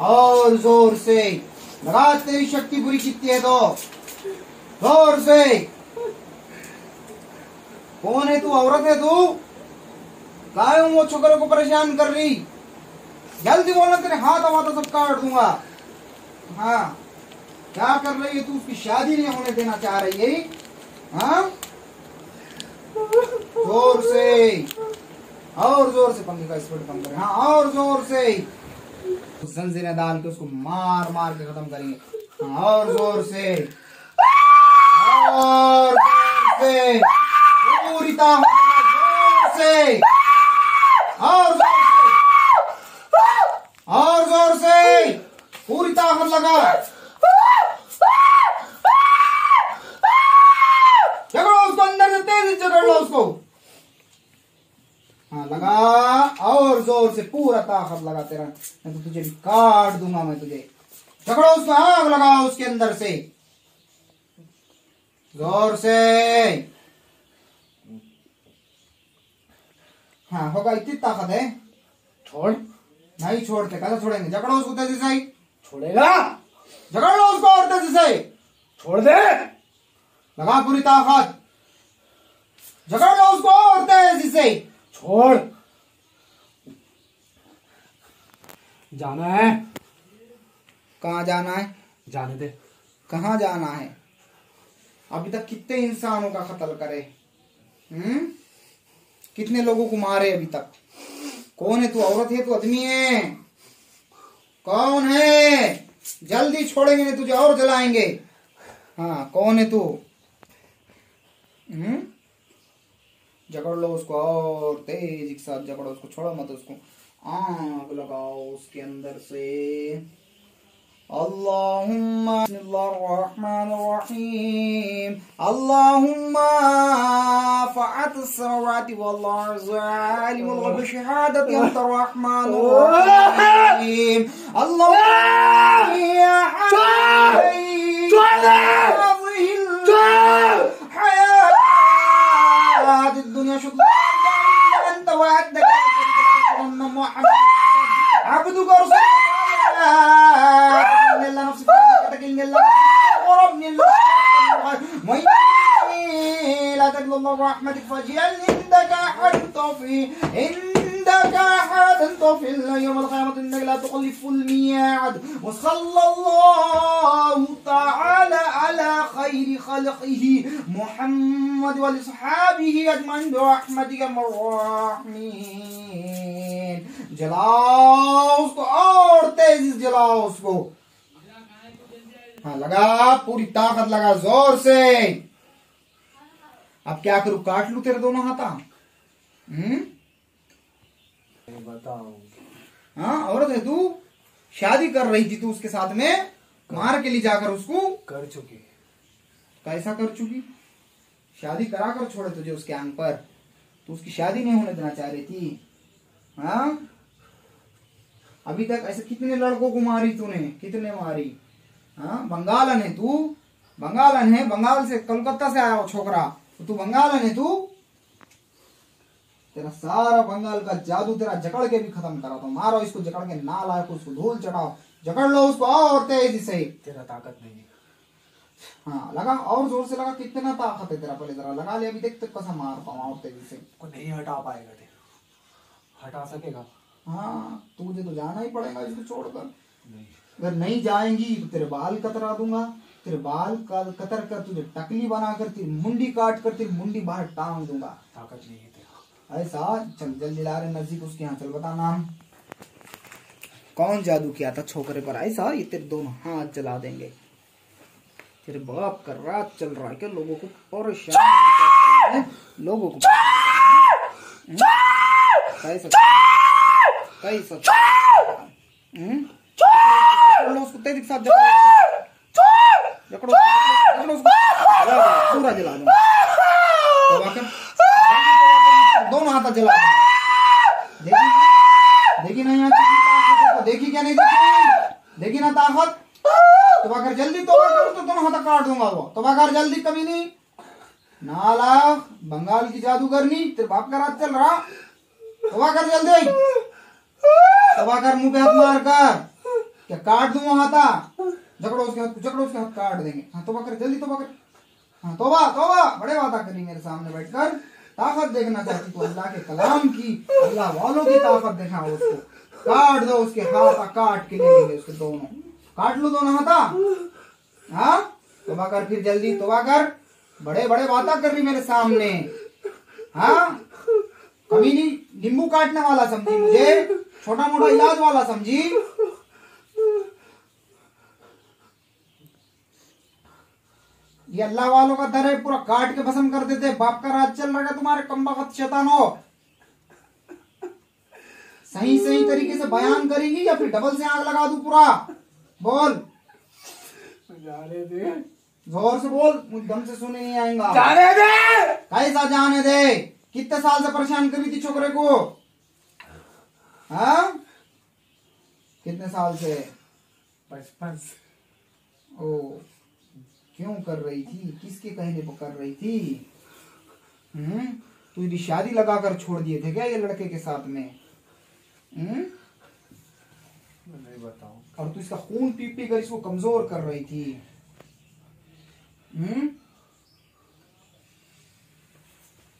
और जोर से लगा। तेरी शक्ति पूरी कितनी है तो जोर से। कौन है तू? औरत है तू? काय वो छोकरों को परेशान कर रही? जल्दी बोला तेरे हाथ आवाता सब काट दूंगा। हाँ क्या कर रही है तू? उसकी शादी नहीं होने देना चाह रही है। हाँ जोर से और जोर से। पंखे का स्पीड कम करें। हाँ और जोर से। जंजीरें डाल के उसको मार मार के खत्म करेंगे। हाँ और जोर से और जोर से। पूरी जोर से और जोर से और जोर से। पूरी ताकत लगा। झगड़ो उसको अंदर से, तेज से झगड़ लो उसको। हाँ लगा और जोर से। पूरा ताकत लगा तेरा, मैं तो तुझे काट दूंगा मैं तुझे। झगड़ो उसको। आग लगा उसके अंदर से जोर से। हाँ होगा, इतनी ताकत है। छोड़। नहीं छोड़ते, कैसे छोड़ेंगे? झगड़ो उसको तेजी से। छोड़ेगा? झगड़ लो उसको और तेजी से। छोड़ दे। लगा पूरी ताकत। झगड़ लो उसको और तेजी से। छोड़। जाना है? कहाँ जाना है? जाने दे। कहाँ जाना है? अभी तक कितने इंसानों का कत्ल करे, कितने लोगों को मारे अभी तक। कौन है तू? औरत है तू? आदमी है? कौन है? जल्दी छोड़ेंगे नहीं तुझे और जलाएंगे। हाँ कौन है तू? झगड़ लो उसको और तेज के साथ झगड़ो उसको। छोड़ो मत उसको। आग लगाओ उसके अंदर से। अल्लाहुम्मा बिस्मिल्लाहिर्रहमानिर्रहीम। अल्लाहुम्मा फाअत सर्वाति वल्लाहु आलिमुल ग़ैबि शहादति अंतर रहमानिर्रहीम। अल्लाह الدنيا شكرا لك أنت وعدك أن محمد عبدك ورسولك إن الله نفسك إن الله وربنا الله وإني لا تجل الله رحمتك فاجعل عندك أحد طفي عندك أحد طفي يوم القيامة إنك لا تخلف الميعاد وصلى الله تعالى على خير خلقه محمد ولصحابه أجمعين برحمتك يا الراحمين। जलाओ उसको और तेजी से जलाओ उसको। हाँ लगा पूरी ताकत लगा जोर से। अब क्या करूं? काट लूं तेरे दोनों हाथा? बताओ। हाँ औरत है तू? शादी कर रही थी तू उसके साथ में? मार के लिए जाकर उसको कर चुकी। कैसा कर चुकी? शादी करा कर छोड़े तुझे उसके आंग पर। तू उसकी शादी नहीं होने देना चाह रही थी। हाँ अभी तक ऐसे कितने लड़कों को मारी तूने? कितने मारी? हाँ बंगालन है तू? बंगालन है? बंगाल से कोलकाता से आया हो छोकरा तू? बंगालन है तू? तेरा सारा बंगाल का जादू तेरा जकड़ के भी खत्म करा था। मारो इसको जकड़ के, ना लायक उसको धूल चढ़ाओ। जकड़ लो उसको और तेजी से। तेरा ताकत नहीं। हाँ लगा और जोर से लगा। कितना ताकत है तेरा? पहले जरा लगा ले। अभी देख तक कैसा मार पाऊँ और तेजी से। को नहीं हटा पाएगा तेरे। हटा सकेगा? हाँ तुझे तो जाना ही पड़ेगा इसको छोड़कर। नहीं अगर नहीं जाएंगी तो तेरे बाल कतरा दूंगा। तेरे बाल कतर कर तुझे टकली बना कर तेरी मुंडी काट कर तेरी मुंडी बाहर टांग दूंगा। ताकत नहीं है तेरा। ऐसा चल जल्दी ला रहे नजदीक उसके यहाँ। चल बता नाम कौन जादू किया था छोकरे पर? ऐसा ये तेरे दोनों हाथ जला देंगे। तेरे बाप का रात चल रहा है क्या? लोगों को परेशान लोगों को पूरा जला दोनों हाथ जला। देखी ना यहाँ? देखी क्या नहीं देखी? देखी ना ताकत? तोबा कर जल्दी। तोबा करूं तो दोनों हाथ काट दूंगा वो। तोबा कर जल्दी। कभी नहीं नाला बंगाल की जादूगरनी। तेरे बाप का राज चल रहा। तोबा कर जल्दी। तोबा कर मुंह पे हाथ मार कर। क्या काट दूं वहां था? जकड़ो उसके हाथ काट देंगे। हाँ तौबा कर, जल्दी तौबा कर। हाँ तौबा बड़े वादा करी मेरे सामने बैठकर। ताकत देखना चाहती तो अल्लाह के कलाम की, अल्लाह वालों की ताकत देखा उसको। काट दो उसके हाथ, काट के ले लेंगे उसके दोनों। काट लो दोनों हाथ। हाँ तौबा कर, फिर जल्दी तौबा कर। बड़े बड़े वादा कर रही मेरे सामने। हाँ कभी नहीं नींबू काटने वाला समझी मुझे, छोटा मोटा इलाज वाला समझी। ये अल्लाह वालों का दर है, पूरा काट के भस्म कर देते। बाप का राज चल रहा है तुम्हारे कमबख्त शैतानो। सही सही तरीके से बयान करेगी या फिर डबल से आग लगा दू पूरा? बोल, जाने दे, जोर से बोल, मुझे दम से सुने नहीं आएगा। जाने दे, कैसा जाने दे? कितने साल से परेशान करी थी छोकरे को? हाँ कितने साल से? 55। ओ क्यों कर रही थी? किसके कहने पर कर रही थी? तू इधर शादी लगाकर छोड़ दिए थे क्या ये लड़के के साथ में? मैं नहीं बताऊं। और तू इसका खून पी पी कर इसको कमजोर कर रही थी।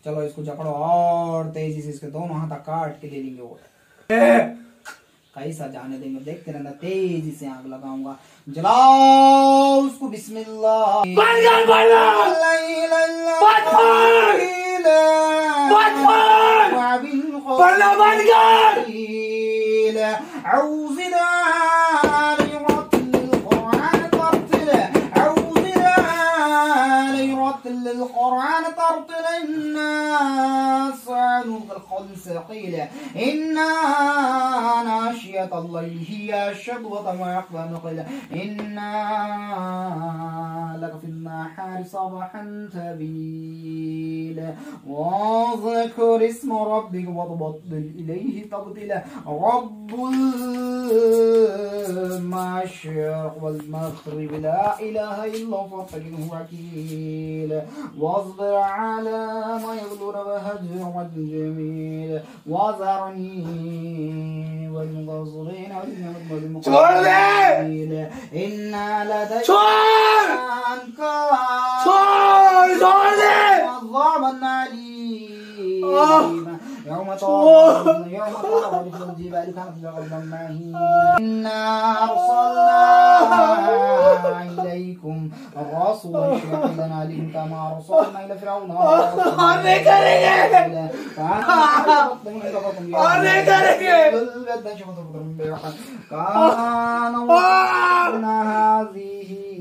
चलो इसको जकड़ो और तेजी से इसके दोनों हाथ काट के ले लेंगे। वो कैसा जाने देंगे, देखते रहना। तेजी से आग लगाऊंगा, जलाओ उसको। बिस्मिल्लाह واذكر اسم ربك وتبتل إليه تبتيلا رب المشرق والمغرب لا إله إلا هو فاتقه وكيل واصبر على ما يغلون وهجر جميل وذرني والمقصرين والمقصرين إنا لدينا عذابا أليما يوم ترى الجبال تحسبها جامدة إنا أرسلنا إليكم رسولا شاهدا عليهم كما أرسلنا إلى فرعون और नहीं करेंगे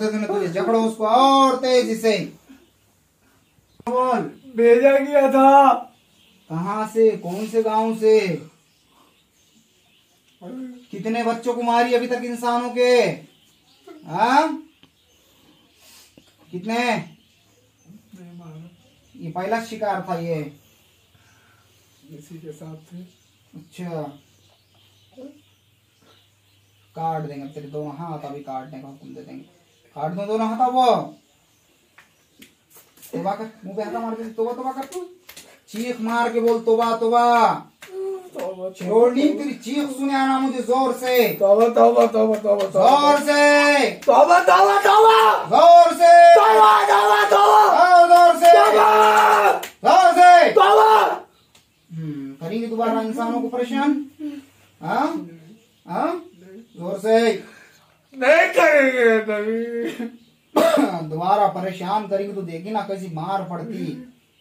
तुझे जकड़ो उसको और तेजी से। कौन भेजा गया था? कहाँ से, कौन से गांव से? कितने बच्चों को मारी अभी तक इंसानों के? हाँ कितने? ये पहला शिकार था, ये इसी के साथ थे। अच्छा काट देंगे तेरे दोनों हाथ, अभी काटने का हुक्म दे देंगे। काट दो दोनों हाथ। वो तौबा कर, मुंह पे हाथ मार के तौबा तौबा कर। तू चीख मार के बोल तौबा तौबा। छोड़नी तेरी चीख सुने आना मुझे जोर से। तौबा तौबा तौबा तौबा जोर से। तौबा तौबा तौबा जोर से। तौबा तौबा तौबा जोर से। जोर से तौबा। करेंगे दोबारा इंसानों को परेशान? हाँ हाँ जोर से। नहीं करेंगे कभी। दोबारा परेशान करेंगे तो देगी ना कैसी मार पड़ती।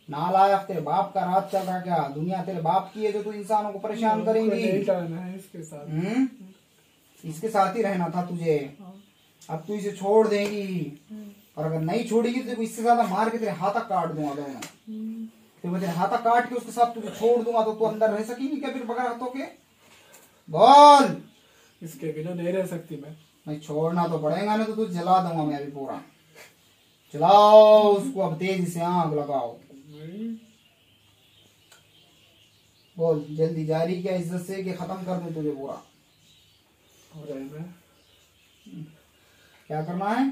नालायक, तेरे बाप का राज चल रहा क्या? दुनिया तेरे बाप की है जो तू इंसानों को परेशान करेंगी। इसके साथ ही रहना था तुझे, अब तू इसे छोड़ देगी, और अगर नहीं छोड़ेगी तो इससे ज्यादा मार के तेरे हाथा काट दूंगा, दोनों फिर मैं तेरे हाथा काट के उसके साथ तुझे छोड़ दूंगा, तो तू अंदर रह सकेगी क्या फिर बगैर हाथों के? बोल। इसके बिना नहीं रह सकती मैं। नहीं छोड़ना तो पड़ेगा, नहीं तो तुझे जला दूंगा मैं अभी पूरा। जलाओ उसको, अब तेजी से आग लगाओ। बोल जल्दी, जारी क्या इज्जत से कि खत्म कर दूं तुझे पूरा। क्या करना है?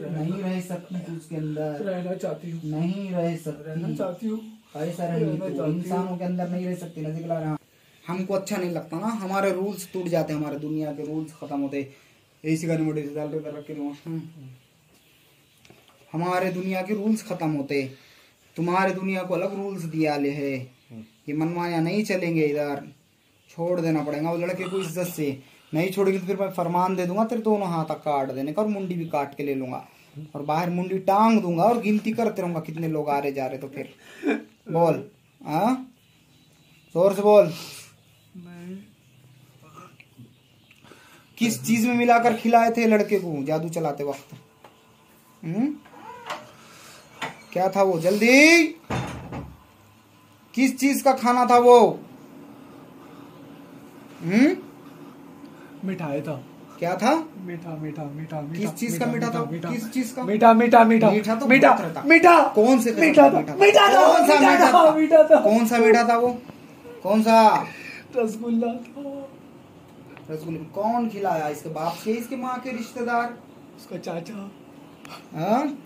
नहीं रह सकती तू उसके अंदर। रहना चाहती हूँ। नहीं रह सकती। रहना चाहती हूँ। ऐसा रहना, इंसानों के अंदर नहीं रह सकती। नजदीक ला रहा, हमको अच्छा नहीं लगता ना, हमारे रूल्स टूट जाते, हमारे दुनिया के रूल्स खत्म होते। इसी का मोटे डाल, हमारे दुनिया के रूल्स खत्म होते, तुम्हारे दुनिया को अलग रूल्स दिया ले है, ये मनमाना नहीं चलेंगे इधर, छोड़ देना पड़ेगा वो लड़के को इज्जत से। नहीं छोड़ेगी तो फिर मैं फरमान दे दूंगा तेरे दोनों हाथ काट देने का, और मुंडी भी काट के ले लूंगा, और बाहर मुंडी टांग दूंगा, और गिनती करते रहूंगा कितने लोग आ रहे जा रहे। तो फिर बोल, हाँ जोर से बोल। किस चीज में मिलाकर खिलाए थे लड़के को जादू चलाते वक्त? क्या था वो? जल्दी, किस चीज का खाना था वो? मिठाई था। क्या था? मीठा मीठा मीठा। किस चीज का मीठा था? किस चीज का? मीठा मीठा मीठा मीठा मीठा। कौन से मीठा था? मीठा था। कौन सा मीठा था? मीठा था। कौन सा मीठा था वो? कौन सा? रसगुल्ला था। रसगुल्ला कौन खिलाया? इसके बाप के, इसके माँ के रिश्तेदार, उसका चाचा।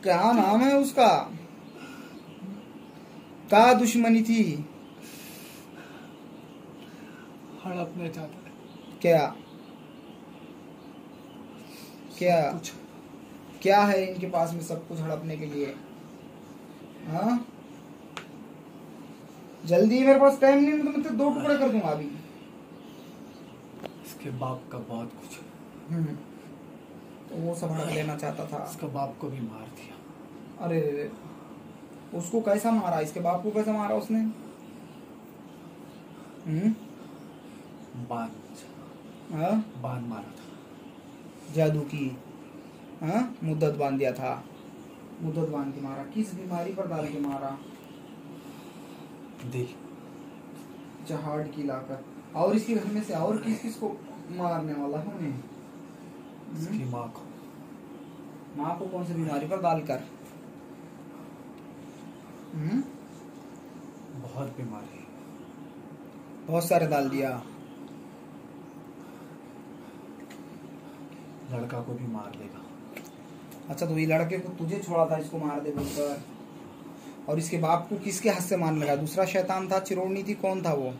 क्या नाम है उसका? क्या दुश्मनी थी? हड़पना चाहता है। क्या क्या कुछ? क्या है इनके पास में सब कुछ हड़पने के लिए? हाँ जल्दी, मेरे पास टाइम नहीं, मैं तो दो टुकड़े कर दूंगा अभी। इसके बाप का बहुत कुछ, तो वो सब हड़प लेना चाहता था। उसका बाप को भी मार दिया। अरे उसको कैसा मारा? इसके बाप को कैसा मारा उसने? बांध मारा था जादू की। हाँ मुद्दत बांध दिया था, मुद्दत बांध के मारा। किस बीमारी पर डाल के मारा? दिल, जहाड़ की लाकर। और इसके घर में से और किस किस को मारने वाला है उन्हें? इसकी माँ को। माँ को कौन सी बीमारी पर डालकर? बहुत बीमारी, बहुत सारे डाल दिया। लड़का को भी मार देगा। अच्छा तो ये लड़के को तुझे छोड़ा था, इसको मार दे बोलकर। और इसके बाप को किसके हाथ से मारने लगा? दूसरा शैतान था, चिरोड़नी थी, कौन था वो?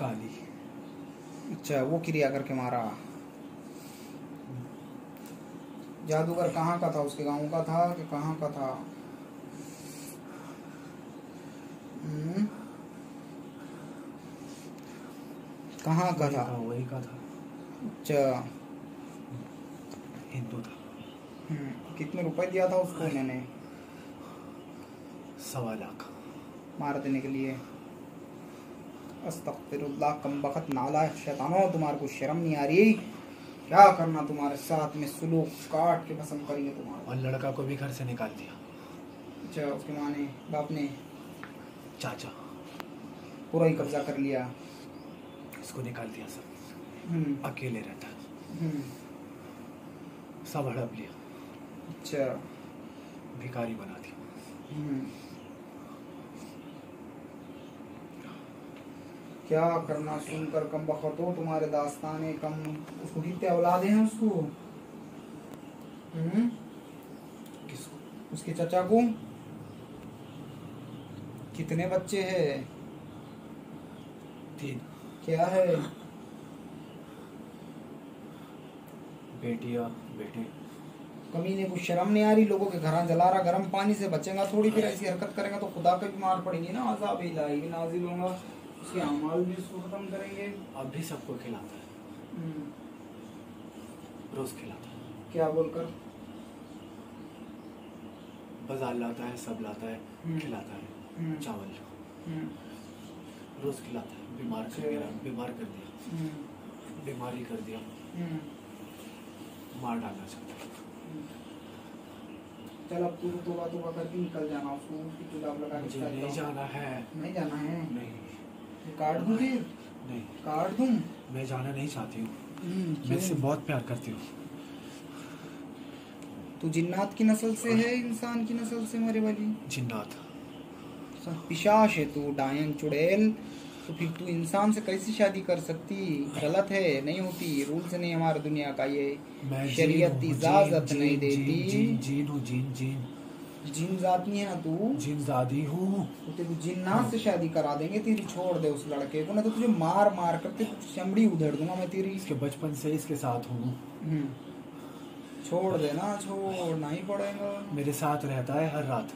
काली। अच्छा वो क्रिया करके मारा। जादूगर कहाँ का था? उसके गांव का था कि कहाँ का था? कहाँ का था? वही का था। अच्छा हिंदू था। कितने रुपए दिया था उसको मैंने? 1.25 लाख मार देने के लिए। अस्तगफिरुल्लाह, कमबख्त नाला शैतानों, तुम्हारे को शर्म नहीं आ रही क्या करना? तुम्हारे साथ में सुलूक काट के पसंद करेंगे तुम्हारा। और लड़का को भी घर से निकाल दिया। अच्छा उसके माँ ने, बाप ने, चाचा, पूरा ही कब्जा कर लिया। इसको निकाल दिया सब, अकेले रहता, सब हड़प लिया। अच्छा भिखारी बना दिया। क्या करना सुनकर कम बखत हो तुम्हारे दास्ताने कम। उसको कितने औलादे हैं उसको? किसको? उसके चाचा को। कितने बच्चे हैं? 3। क्या है? बेटिया बेटे। कमीने को शर्म नहीं आ रही, लोगों के घर जला रहा। गर्म पानी से बचेगा थोड़ी, फिर ऐसी हरकत करेगा तो खुदा पे भी मार पड़ेगी ना, अज़ाब इलाही भी नाज़िल होगा, उसके अमाल भी उसको खत्म करेंगे। अब भी सबको खिलाता है, रोज खिलाता है। क्या बोलकर? बाजार लाता है, सब लाता है, खिलाता है चावल, रोज खिलाता है। बीमार कर दिया, बीमारी कर दिया, मार डालना चाहता है। चल अब तुम तोबा तोबा करके निकल जाना, उसको उसकी जुलाब लगा के नहीं जाना है, नहीं जाना है, नहीं काट दूँ, नहीं काट दूँ, मैं जाना नहीं चाहती हूँ, मैं इससे बहुत प्यार करती हूँ। तो जिन्नात की नस्ल से है, इंसान की नस्ल से मरे वाली? जिन्नात पिशाच है तू, डायन चुड़ैल। तो फिर तू इंसान से कैसी शादी कर सकती? गलत है, नहीं होती, रूल्स नहीं हमारे दुनिया का, ये शरीयत इजाजत नहीं देती। जिन जात नहीं है तू, जिन जाती हूँ, तेरे जिन्नात से शादी करा देंगे तेरी, छोड़ दे उस लड़के को, ना तो तुझे मार मार करके चमड़ी उधेड़ दूंगा मैं तेरी। इसके बचपन से इसके साथ हूँ, छोड़ देना, छोड़ना ही पड़ेगा। मेरे साथ रहता है हर रात,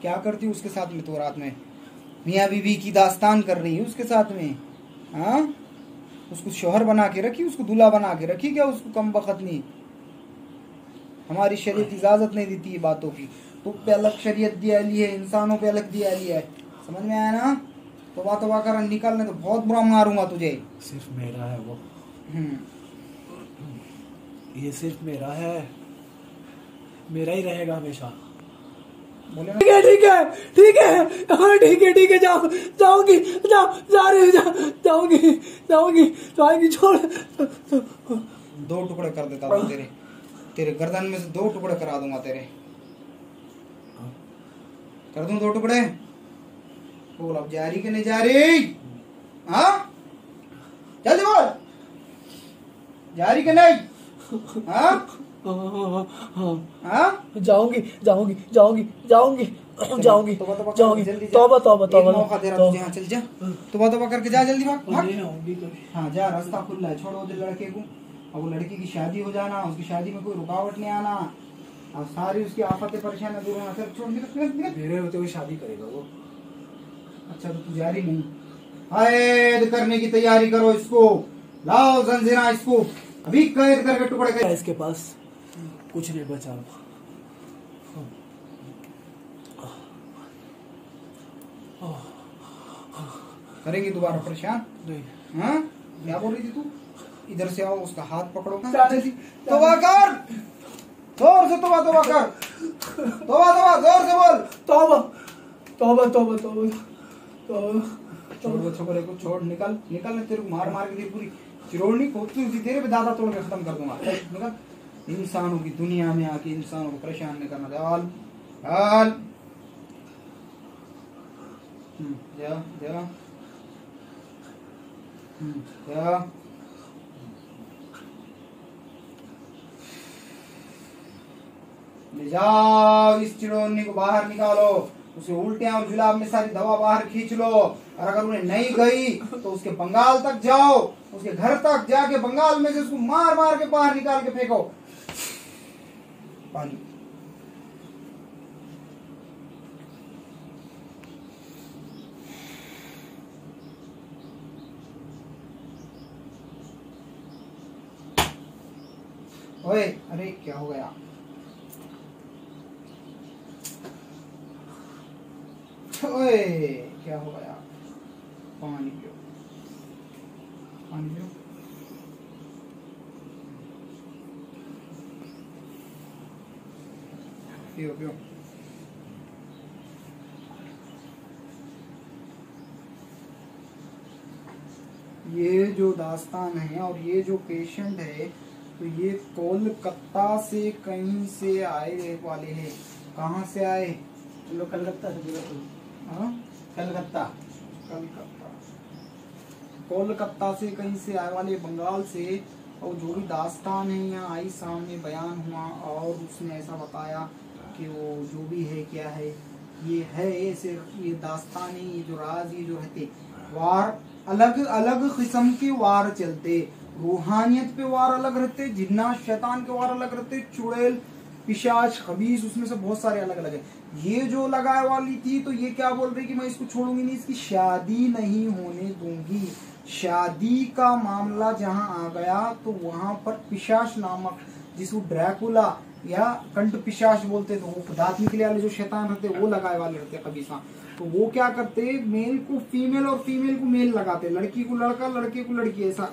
क्या करती उसके साथ में? तो रात में मियाँ बीवी की दास्तान कर रही है उसके साथ में, हाँ? उसको शोहर बना के रखी, उसको दूल्हा बना के रखी क्या? उसको कम बखत नहीं, हमारी शरीयत इजाजत नहीं देती ये बातों की। तो पे अलग शरीयत दिया है, इंसानों पे अलग दिया है, समझ में आया ना? तोबा तोबा कर, निकलने तो बहुत बुरा मारूंगा तुझे। सिर्फ मेरा है वो, ये सिर्फ मेरा है, मेरा ही रहेगा हमेशा। ठीक है ठीक है ठीक है, हाँ ठीक है ठीक है, जाओ, जाओगी, जाओ, जा रही हूँ, जाओगी जाओगी जाओगी, छोड़। दो टुकड़े कर देता हूँ तेरे, तेरे गर्दन में से दो टुकड़े करा दूंगा तेरे, कर दूं दो टुकड़े। बोल अब जा रही कि नहीं जा रही? हाँ जल्दी बोल, जा रही कि नहीं? हाँ जाऊंगी जाऊंगी जाऊंगी जाऊंगी जाऊंगी जाऊंगी, तौबा तौबा तौबा, मौका दे रहा हूं, यहां चल जा, तौबा तौबा करके जा, जल्दी भाग भाग। हां जा, रास्ता खुला है, छोड़ो दे लड़के को। अब वो लड़की की शादी हो जाना, उसकी शादी में कोई रुकावट नहीं आना, और सारी उसकी आफतें परेशानियां दूर होना। सर छोड़ दे, मेरे होते हुए शादी करेगा वो। अच्छा तो तू जा रही नहीं? हाय करने की तैयारी करो, इसको लाओ जंजीरा, इसको अभी कैद करके टुकड़े कर। इसके पास कुछ नहीं बचा। करेंगे दोबारा परेशान? हाँ क्या बोल रही थी तू? इधर से आओ, उसका हाथ पकड़ो, तौबा कर, जोर से तौबा तौबा कर, तौबा तौबा, जोर से बोल, तौबा तौबा तौबा तौबा तौबा। छोड़ छोकरे को, छोड़, निकल निकल, तेरे को मार मार के पूरी चिरोड़नी खोती हुई तेरे पे दादा तोड़ के खत्म कर दूंगा। निकल, इंसानों की दुनिया में आके इंसानों को परेशान नहीं करना। दाल दाल जा जा जा, ले जाओ इस चिड़ोनी को, बाहर निकालो उसे, उल्टियां और जुलाब में सारी दवा बाहर खींच लो, और अगर उन्हें नहीं गई तो उसके बंगाल तक जाओ, उसके घर तक जाके बंगाल में से उसको मार मार के बाहर निकाल के फेंको। पानी ओए, अरे क्या हो गया? ओए क्या हो गया? पानी पियो, पानी पियो। पियो पियो। ये जो दास्तान है और ये जो पेशेंट है, तो ये कोलकाता से कहीं से आए वाले हैं। कहाँ से आए? चलो कलकत्ता से। हाँ कलकत्ता, कलकत्ता, कोलकाता से कहीं से आए वाले, बंगाल से। और जो भी दास्तान है यहाँ आई सामने बयान हुआ, और उसने ऐसा बताया कि वो जो भी है क्या है, ये है ऐसे, ये दास्तान है, ये जो राज, ये जो रहते वार, अलग अलग किस्म के वार चलते, रूहानियत पे वार अलग रहते, जिन्ना शैतान के वार अलग रहते, चुड़ैल पिशाच खबीस, उसमें से बहुत सारे अलग अलग है। ये जो लगाए वाली थी, तो ये क्या बोल रही कि मैं इसको छोड़ूंगी नहीं, इसकी शादी नहीं होने दूंगी। शादी का मामला जहां आ गया, तो वहां पर पिशाच नामक, जिसको ड्रैकुला या कंठ पिशाच बोलते, तो वो पदार्थ निकले वाले जो शैतान रहते, वो लगाए वाले रहते खबीसा। तो वो क्या करते, मेल को फीमेल और फीमेल को मेल लगाते, लड़की को लड़का, लड़के को लड़की, ऐसा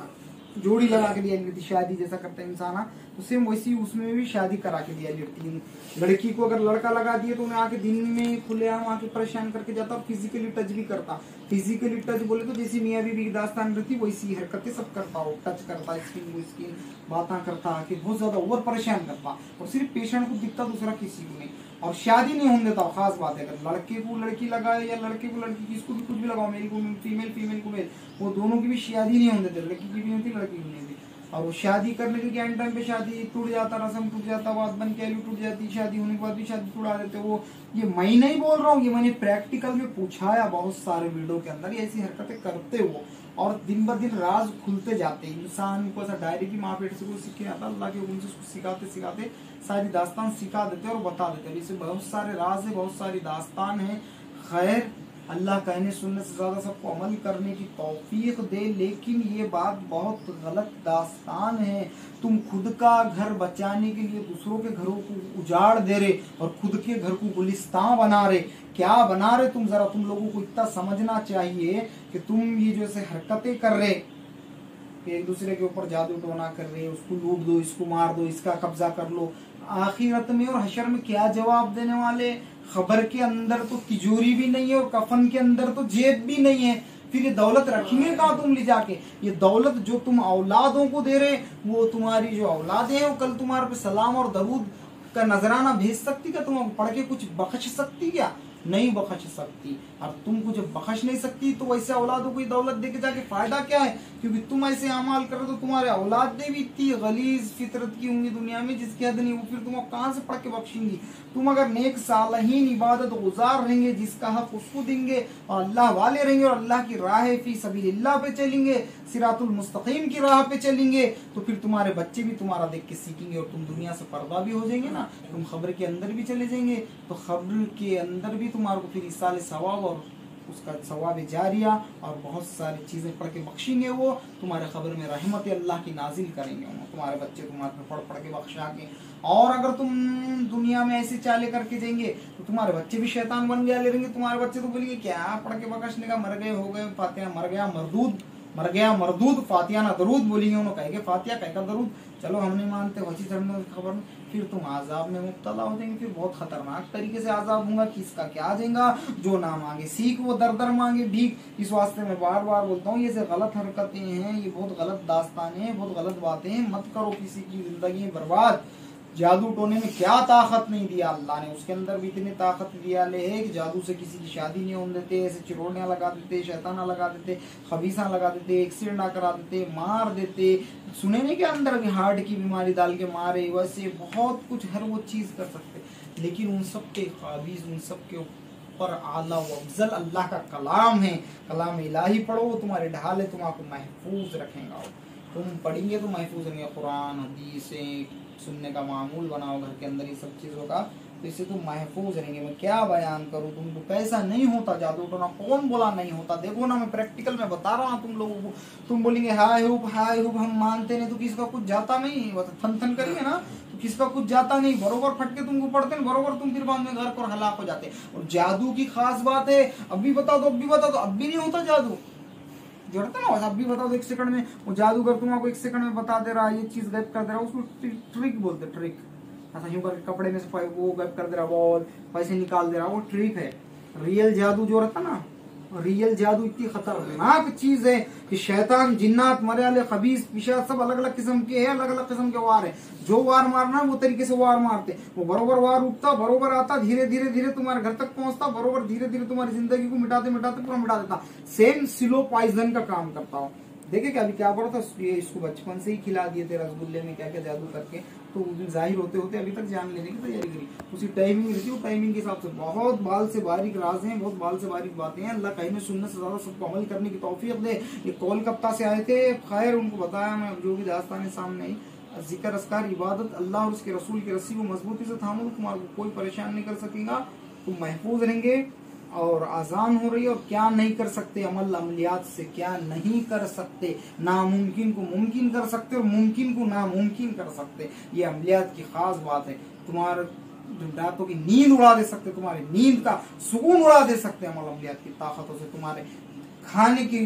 जोड़ी लगा के दिया जाती, शादी जैसा करता है इंसान, तो सेम वैसी उसमें भी शादी करा के दिया जाती है। लड़की को अगर लड़का लगा दिया तो उन्हें आके दिन में खुलेआम आके परेशान करके जाता और फिजिकली टच भी करता। फिजिकली टच बोले तो जैसी मियाँ बीवी की दास्तान रहती वैसी हरकतें सब करता हो, टच करता, स्किन टू स्किन बातें करता, आके बहुत ज्यादा ओवर परेशान करता और सिर्फ पेशेंट को दिखता, दूसरा किसी को नहीं, और शादी नहीं होने देता। खास बात है अगर लड़के को लड़की लगाए या लड़के को लड़की, किसको भी कुछ भी लगाओ, मेल को फीमेल, फीमेल को मेल, वो दोनों की भी शादी नहीं होने देते, लड़की की भी होती लड़की की नहीं होती। और वो शादी करने के एंड टाइम पे शादी टूट जाता, रसम टूट जाता, बात बन के टूट जाती, शादी होने के बाद भी शादी टूटा देते। वो ये मैं नहीं बोल रहा हूँ, ये मैंने प्रैक्टिकल में पूछाया बहुत सारे वीडियो के अंदर, ये ऐसी हरकतें करते हो और दिन ब दिन राज खुलते जाते इंसान को। ऐसा डायरेक्ट माँ पेट से कुछ सीखे आता, अल्लाह के हुक्म से उसको सिखाते सिखाते सारी दास्तान सिखा देते और बता देते। इससे बहुत सारे राज है, बहुत सारी दास्तान है। खैर, अल्लाह कहने सुनने से ज़्यादा सबको अमल करने की तौफीक दे, लेकिन ये बात बहुत गलत दास्तान है। तुम खुद का घर बचाने के लिए दूसरों के घरों को उजाड़ दे रहे और खुद के घर को गुलिस्तान बना रहे, क्या बना रहे तुम? जरा तुम लोगों को इतना समझना चाहिए कि तुम ये जो ऐसे हरकतें कर रहे, एक दूसरे के ऊपर जादू टोना कर रहे, उसको लूट दो, इसको मार दो, इसका कब्जा कर लो, आखिरत में और हशर में क्या जवाब देने वाले? खबर के अंदर तो तिजोरी भी नहीं है और कफन के अंदर तो जेब भी नहीं है, फिर ये दौलत रखेंगे कहाँ तुम ले जाके? ये दौलत जो तुम औलादों को दे रहे, वो तुम्हारी जो औलादे हैं वो कल तुम्हारे पे सलाम और दरूद का नजराना भेज सकती क्या? तुम पढ़ के कुछ बख्श सकती क्या? नहीं बख्श सकती। और तुमको जब बख्श नहीं सकती तो वैसे औलादों को ये दौलत देके जाके फायदा क्या है? क्योंकि तुम ऐसे अमाल करो तो तुम्हारे औलादें भी इतनी गलीज फितरत की होंगी दुनिया में जिसकी हद नहीं, वो फिर तुम कहाँ से पढ़ के बख्शेंगी? तुम अगर नेक सालहीन इबादत गुजार रहेंगे, जिसका हक उसको देंगे और अल्लाह वाले रहेंगे और अल्लाह की राह फी सबीलिल्लाह पे चलेंगे, सिरातुल मुस्तकीम की राह पे चलेंगे, तो फिर तुम्हारे बच्चे भी तुम्हारा देख के सीखेंगे और तुम दुनिया से पर्दा भी हो जाएंगे ना, तुम खबर के अंदर भी चले जाएंगे, तो खबर के अंदर भी तुम्हारे को फिर इसाले सवाब और उसका सवाब जारिया और बहुत सारी चीज़ें पढ़ के बख्शेंगे। वो तुम्हारे खबर में रहमत अल्लाह की नाजिल करेंगे तुम्हारे बच्चे, तुम्हारे पे पढ़ पढ़ के बख्शा के। और अगर तुम दुनिया में ऐसे चाले करके जाएंगे तो तुम्हारे बच्चे भी शैतान बन गया ले रहेंगे, तुम्हारे बच्चे तो बोलेंगे क्या पढ़ के बख्शने का, मर गए हो गए फातिया, मर गया मरदूद फातिया ना दरूद बोलेंगे, उन्होंने कहेंगे फातिया कहकर दरूद, चलो हम नहीं मानते वसी चढ़ने की खबर में, फिर तुम आजाब में मुब्तला हो जाएंगे। फिर बहुत खतरनाक तरीके से आजाब होगा, किसका क्या आ जाएगा, जो ना मांगे सीख वो दर दर मांगे भीख। इस वास्ते मैं बार बार बोलता हूँ, ये गलत हरकतें हैं, ये बहुत गलत दास्तानें हैं, बहुत गलत बातें हैं, मत करो किसी की जिंदगी बर्बाद। जादू टोने में क्या ताकत नहीं दिया अल्लाह ने, उसके अंदर भी इतनी ताकत दिया ले है कि जादू से किसी की शादी नहीं होने देते, ऐसे चिरोड़ियाँ लगा देते, शैताना लगा देते, खबीसा लगा देते, एक्सीडेंट करा देते, मार देते, सुने नहीं के अंदर भी हार्ट की बीमारी डाल के मारे, वैसे बहुत कुछ हर वो चीज़ कर सकते। लेकिन उन सब के काबिज, उन सब के पर आला व अफजल अल्लाह का कलाम है। कलाम इलाही पढ़ो, वो तुम्हारे ढाल है, तुम आपको महफूज रखेगा, तुम पढ़ेंगे तो महफूज रहेंगे। कुरान हदीसें सुनने का मामूल बनाओ घर के अंदर, ये सब चीज़ों का, तो इससे तुम महफूज रहेंगे। मैं क्या बयान करूँ तुमको, पैसा नहीं होता जादू टोना, कौन बोला नहीं होता? देखो ना, मैं प्रैक्टिकल में बता रहा हूँ तुम लोगों को। तुम बोलेंगे हाय हुप हम मानते नहीं, तो किसका कुछ जाता नहीं, थन थन करेंगे ना, तो किसका कुछ जाता नहीं, बरोबर फटके तुमको पड़ते हैं, बरोबर तुम फिर बाद में घर पर हलाक हो जाते। और जादू की खास बात है, अब भी बता दो अब भी नहीं होता जादू, जोड़ता ना आप भी बताओ एक सेकंड में, वो जादूगर तुम आपको एक सेकंड में बता दे रहा है, ये चीज गायब कर दे रहा है, उसको ट्रिक बोलते हैं, ट्रिक। ऐसा यूं करके कपड़े में से वो गायब कर दे रहा, बॉल पैसे निकाल दे रहा, वो ट्रिक है। रियल जादू जो रहता ना, रियल जादू इतनी खतरनाक चीज है कि शैतान, जिन्नात, मरयाले, खबीस, पिशाच सब अलग अलग किस्म के हैं, अलग अलग किस्म के वार है। जो वार मारना है वो तरीके से वार मारते, वो बरोबर वार उठता, बरोबर आता, धीरे धीरे धीरे तुम्हारे घर तक पहुंचता, बरोबर धीरे धीरे तुम्हारी जिंदगी को मिटाते मिटाते पूरा मिटा देता। सेम स्लो पॉइजन का काम करता हूँ। देखे क्या अभी क्या पड़ा था, इसको बचपन से ही खिला दिए थे रसगुल्ले में क्या क्या जादू करके, तो जाहिर होते होते अभी तक जान लेने की तैयारी करी, उसी टाइमिंग रही, टाइमिंग के हिसाब से। बहुत बाल से बारीक राज हैं, बहुत बाल से बारीक बातें हैं। अल्लाह कहने सुनने से ज़्यादा सबको अमल करने की तौफीक दे। ये कोलकाता से आए थे, खैर उनको बताया मैं जो भी दास्तान सामने आई, जिक्र अस्कार इबादत अल्लाह और उसके रसूल की रस्सी को मजबूती से थामो, तुम्हारे को कोई परेशान नहीं कर सकेगा, तुम महफूज रहेंगे। और आज़ान हो रही है, और क्या नहीं कर सकते अमल अमलियात से, क्या नहीं कर सकते, नामुमकिन को मुमकिन कर सकते और मुमकिन को नामुमकिन कर सकते, ये अमलियात की खास बात है। तुम्हारे रातों की नींद उड़ा दे सकते, तुम्हारी नींद का सुकून उड़ा दे सकते अमल अमलियात की ताकतों से, तुम्हारे खाने की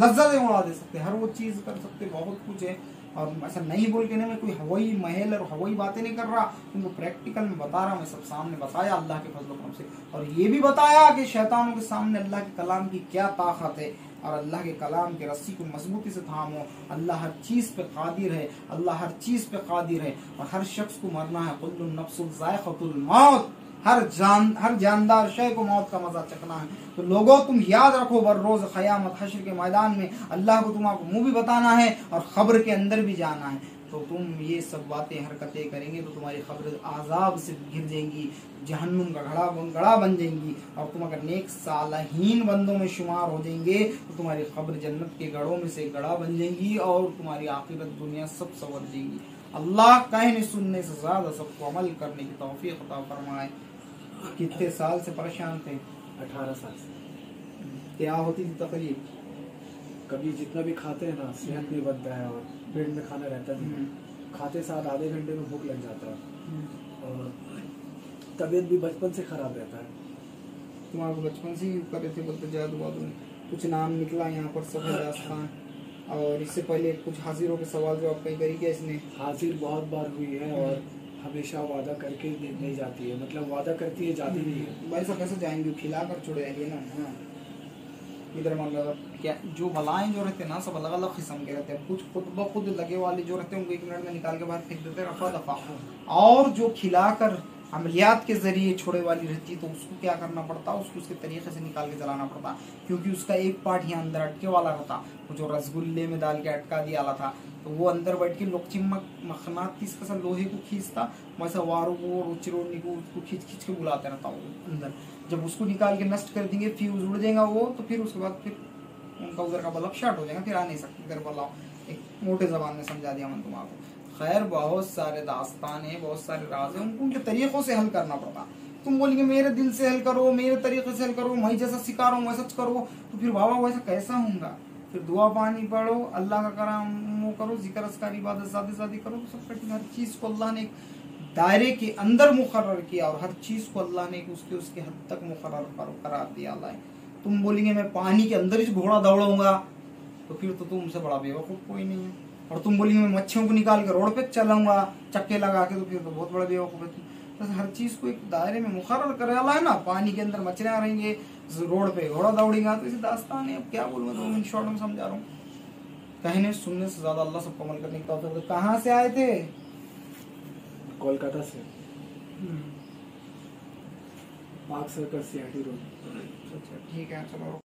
लज्जा से उड़ा दे सकते हैं, हर वो चीज कर सकते, बहुत कुछ है। और ऐसा नहीं बोल के ना मैं कोई हवाई महल और हवाई बातें नहीं कर रहा, उनको प्रैक्टिकल में बता रहा हूँ। मैं सब सामने बताया अल्लाह के फजल करम से, और ये भी बताया कि शैतानों के सामने अल्लाह के कलाम की क्या ताकत है, और अल्लाह के कलाम के रस्सी को मजबूती से थामो। अल्लाह हर चीज़ पे कादिर है, अल्लाह हर चीज़ पे कादिर है, और हर शख्स को मरना है। कुल्लु नफ्सुन जायक़तुल मौत, हर जानदार शय को मौत का मजा चखना है। तो लोगों तुम याद रखो, बर रोज खयामत हश्र के मैदान में अल्लाह को तुम आपको मुंह भी बताना है और खबर के अंदर भी जाना है। तो तुम ये सब बातें हरकतें करेंगे तो तुम्हारी खबर आजाब से घिर जाएंगी, जहन्नुम का घड़ा बन जाएंगी। और तुम अगर नेक सालहीन बंदों में शुमार हो जाएंगे तो तुम्हारी खबर जन्नत के घड़ों में से घड़ा बन जाएंगी, और तुम्हारी आखिरत दुनिया सब संवर जाएगी। अल्लाह कहने सुनने से ज्यादा सबको अमल करने की तौफीक अता फरमाए। कितने साल से परेशान थे? 18 साल से। क्या होती थी तकलीफ? कभी जितना भी खाते हैं ना सेहत नहीं बनता है और पेट में खाना रहता है, खाते साथ आधे घंटे में भूख लग जाता है, और तबीयत भी बचपन से खराब रहता है। तुम आपको बचपन से ही करे थे बोलते जादू वादू, कुछ नाम निकला यहाँ पर सफर दास्तान। और इससे पहले कुछ हाजिरों के सवाल जवाब कहीं करी क्या इसने? हाजिर बहुत बार हुई है और हमेशा वादा करके नहीं जाती है, मतलब वादा करती है जाती नहीं है। भाई सब कैसे जाएंगे, खिला कर छोड़ेंगे ना। हाँ इधर मान लो क्या जो भलाएं जो रहते हैं ना सब अलग अलग किस्म के रहते हैं। कुछ खुद ब खुद लगे वाले जो रहते हैं उनको एक मिनट में निकाल के बाहर फेंक देते हैं रफा दफा, और जो खिला कर अमलियात के जरिए छोड़े वाली रहती तो उसको क्या करना पड़ता, उसको उसके तरीके से निकाल के जलाना पड़ता, क्योंकि उसका एक पार्ट यहाँ अंदर अटके वाला रहता। वो जो रसगुल्ले में डाल के अटका दिया वाला था तो वो अंदर बैठ के लोग चिमक मखनातीस का सा लोहे को खींचता, वैसा वारों को चिरोड़ने को उसको खींच खींच के बुलाते रहता वो अंदर। जब उसको निकाल के नष्ट कर देंगे, फ्यूज उड़ जाएगा वो, तो फिर उसके बाद फिर उनका उधर का बल्ब शॉर्ट हो जाएगा, फिर आ नहीं सकते। इधर बल्ला एक मोटे जबान में समझा दिया मन तुम आपको। खैर बहुत सारे दास्तान है, बहुत सारे राज हैं, उनको उनके तरीक़ों से हल करना पड़ता। तुम बोलेंगे मेरे दिल से हल करो, मेरे तरीक़े से हल करो, मैं जैसा सिखा रहा हूँ वैसा करो, तो फिर बाबा वैसा कैसा होगा। फिर दुआ पानी पढ़ो, अल्लाह का कराम करो, जिक्र अस्कार इबादत सादी सादी करो, तो सब कठिन। हर चीज़ को अल्लाह ने दायरे के अंदर मुकर्रर किया, और हर चीज़ को अल्लाह ने उसके उसके हद तक मुकर्रर करार दिया। अल्लाह तुम बोलेंगे मैं पानी के अंदर ही घोड़ा दौड़ूंगा, तो फिर तो तुमसे बड़ा बेवकूफ़ कोई नहीं है। और तुम बोली मैं मच्छियों को निकाल के रोड पे चलाऊंगा चक्के लगा के, तो फिर तो बहुत बड़ा बेवकूफ है। बस हर चीज को एक दायरे में मुकर्रर कर रहा है ना। पानी के अंदर मछलियां रहेंगे, रोड पे घोड़ा दौड़ेगा, तो इसी दास्तान है। अब क्या बोलूंगा, तो मैं शॉर्ट में समझा रहा हूँ। कहने सुनने से ज्यादा अल्लाह सबको अमल करने की तौफीक। तो कहाँ से आए थे? कोलकाता से, पार्क सर्कल, सियाटी रोड। अच्छा ठीक है, चलो।